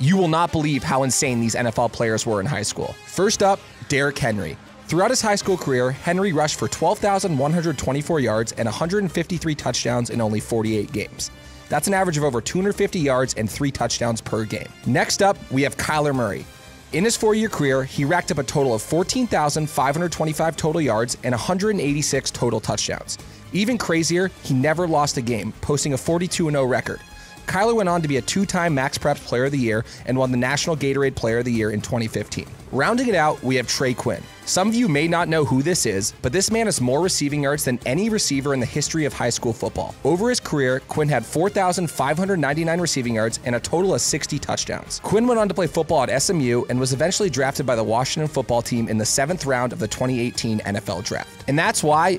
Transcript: You will not believe how insane these NFL players were in high school. First up, Derrick Henry. Throughout his high school career, Henry rushed for 12,124 yards and 153 touchdowns in only 48 games. That's an average of over 250 yards and 3 touchdowns per game. Next up, we have Kyler Murray. In his 4-year career, he racked up a total of 14,525 total yards and 186 total touchdowns. Even crazier, he never lost a game, posting a 42-0 record. Kyler went on to be a 2-time MaxPreps Player of the Year and won the National Gatorade Player of the Year in 2015. Rounding it out, we have Trey Quinn. Some of you may not know who this is, but this man has more receiving yards than any receiver in the history of high school football. Over his career, Quinn had 4,599 receiving yards and a total of 60 touchdowns. Quinn went on to play football at SMU and was eventually drafted by the Washington football team in the 7th round of the 2018 NFL Draft. And that's why,